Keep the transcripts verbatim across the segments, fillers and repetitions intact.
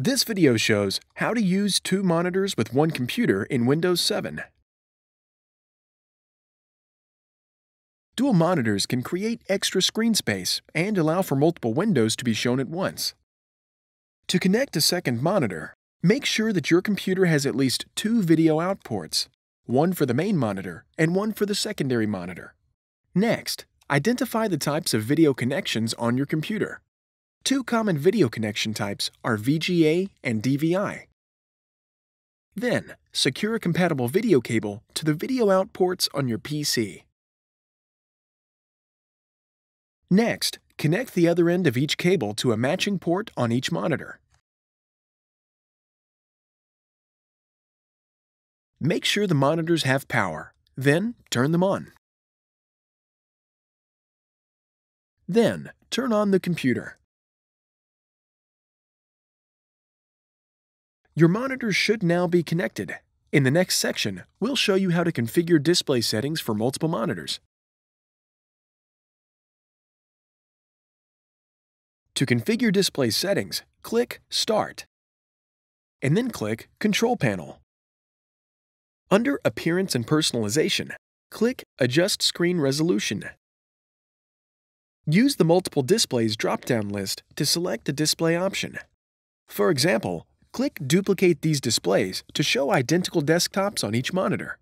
This video shows how to use two monitors with one computer in Windows seven. Dual monitors can create extra screen space and allow for multiple windows to be shown at once. To connect a second monitor, make sure that your computer has at least two video outputs, one for the main monitor and one for the secondary monitor. Next, identify the types of video connections on your computer. Two common video connection types are V G A and D V I. Then, secure a compatible video cable to the video outputs on your P C. Next, connect the other end of each cable to a matching port on each monitor. Make sure the monitors have power, then turn them on. Then, turn on the computer. Your monitors should now be connected. In the next section, we'll show you how to configure display settings for multiple monitors. To configure display settings, click Start, and then click Control Panel. Under Appearance and Personalization, click Adjust Screen Resolution. Use the Multiple Displays drop-down list to select a display option. For example, click Duplicate these displays to show identical desktops on each monitor.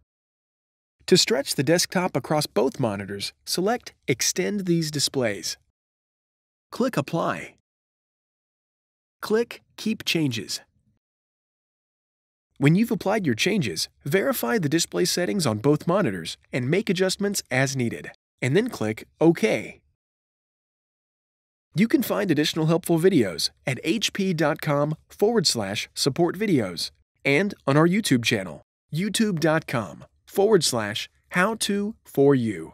To stretch the desktop across both monitors, select Extend these displays. Click Apply. Click Keep Changes. When you've applied your changes, verify the display settings on both monitors and make adjustments as needed, and then click OK. You can find additional helpful videos at hp.com forward slash support videos and on our YouTube channel, youtube.com forward slash how to for you.